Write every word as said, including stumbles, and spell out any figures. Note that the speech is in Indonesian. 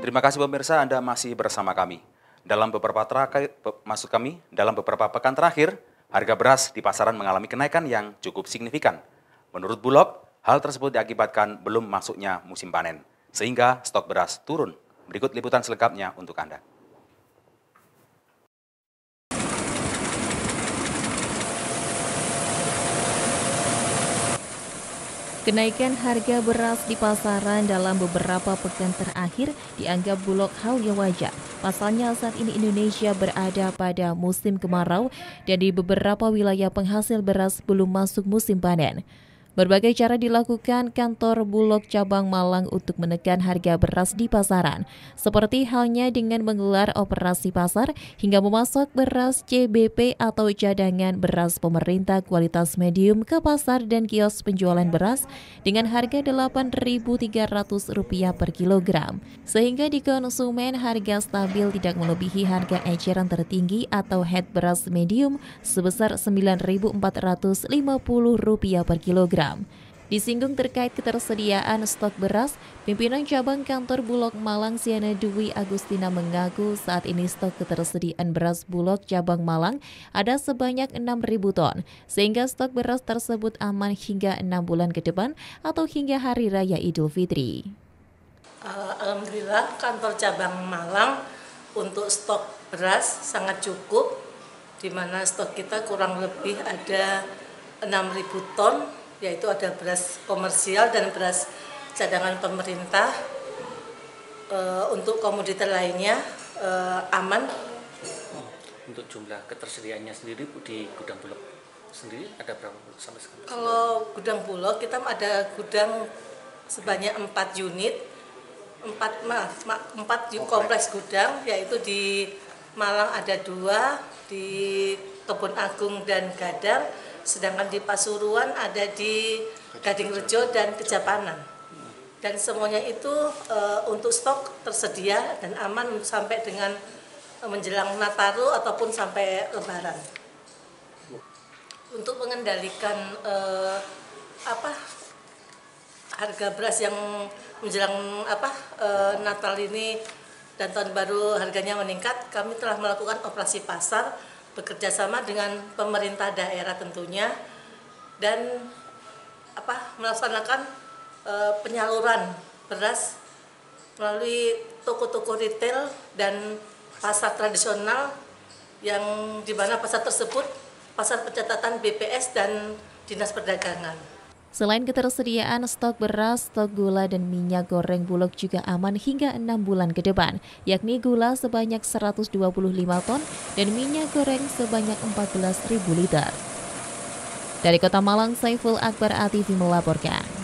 Terima kasih pemirsa, Anda masih bersama kami. Dalam beberapa terakhir, maksud kami, dalam beberapa pekan terakhir, harga beras di pasaran mengalami kenaikan yang cukup signifikan. Menurut Bulog, hal tersebut diakibatkan belum masuknya musim panen, sehingga stok beras turun. Berikut liputan selengkapnya untuk Anda. Kenaikan harga beras di pasaran dalam beberapa pekan terakhir dianggap Bulog hal yang wajar. Pasalnya saat ini Indonesia berada pada musim kemarau dan di beberapa wilayah penghasil beras belum masuk musim panen. Berbagai cara dilakukan kantor Bulog Cabang Malang untuk menekan harga beras di pasaran, seperti halnya dengan menggelar operasi pasar hingga memasok beras C B P atau cadangan beras pemerintah kualitas medium ke pasar dan kios penjualan beras dengan harga delapan ribu tiga ratus rupiah per kilogram, sehingga di konsumen harga stabil tidak melebihi harga eceran tertinggi atau head beras medium sebesar sembilan ribu empat ratus lima puluh rupiah per kilogram. Disinggung terkait ketersediaan stok beras, pimpinan cabang kantor Bulog Malang Siana Dewi Agustina mengaku saat ini stok ketersediaan beras Bulog cabang Malang ada sebanyak enam ribu ton, sehingga stok beras tersebut aman hingga enam bulan ke depan atau hingga Hari Raya Idul Fitri. Alhamdulillah kantor cabang Malang untuk stok beras sangat cukup, di mana stok kita kurang lebih ada enam ribu ton, yaitu ada beras komersial dan beras cadangan pemerintah. E, untuk komoditas lainnya e, aman. Untuk jumlah ketersediaannya sendiri di gudang Bulog sendiri ada berapa sampai sekarang? Kalau gudang Bulog kita ada gudang sebanyak empat unit, empat empat kompleks gudang, yaitu di Malang ada dua, di Kebun Agung dan Gadang. Sedangkan di Pasuruan ada di Gading Rejo dan Kejapanan. Dan semuanya itu e, untuk stok tersedia dan aman sampai dengan menjelang Nataru ataupun sampai Lebaran. Untuk mengendalikan e, apa harga beras yang menjelang apa e, Natal ini dan tahun baru harganya meningkat, kami telah melakukan operasi pasar bekerja sama dengan pemerintah daerah tentunya, dan apa melaksanakan e, penyaluran beras melalui toko-toko retail dan pasar tradisional, yang di mana pasar tersebut pasar pencatatan B P S dan Dinas Perdagangan. Selain ketersediaan stok beras, stok gula dan minyak goreng Bulog juga aman hingga enam bulan ke depan, yakni gula sebanyak seratus dua puluh lima ton dan minyak goreng sebanyak empat belas ribu liter. Dari Kota Malang, Saiful Akbar A T V melaporkan.